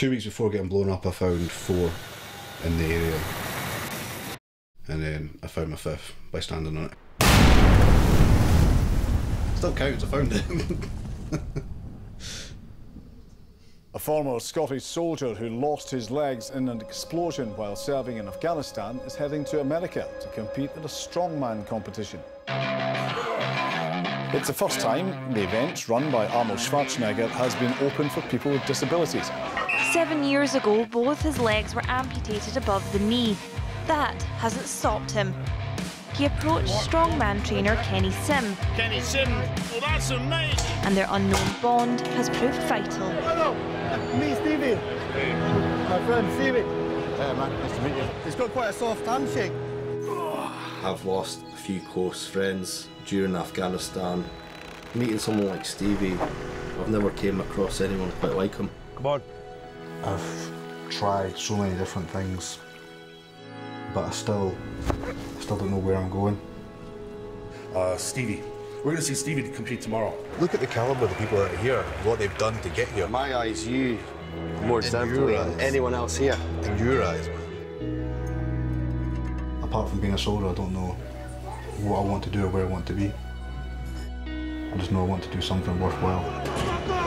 2 weeks before getting blown up, I found 4 in the area. And then I found my 5th by standing on it. Still counts, I found it. A former Scottish soldier who lost his legs in an explosion while serving in Afghanistan is heading to America to compete in a strongman competition. It's the first time the event, run by Arnold Schwarzenegger, has been open for people with disabilities. 7 years ago, both his legs were amputated above the knee. That hasn't stopped him. He approached strongman trainer Kenny Simm. Kenny Simm, well, that's amazing! And their unknown bond has proved vital. Hello, me, Stevie. Hey. My friend, Stevie. Hey, man, nice to meet you. He's got quite a soft handshake. I've lost a few close friends during Afghanistan. Meeting someone like Stevie, I've never came across anyone quite like him. Come on. I've tried so many different things, but I still don't know where I'm going. Stevie. We're going to see Stevie to compete tomorrow. Look at the calibre of the people that are here, what they've done to get here. In my eyes, you more deservedly than anyone else here. In your eyes, man. Apart from being a soldier, I don't know what I want to do or where I want to be. I just know I want to do something worthwhile.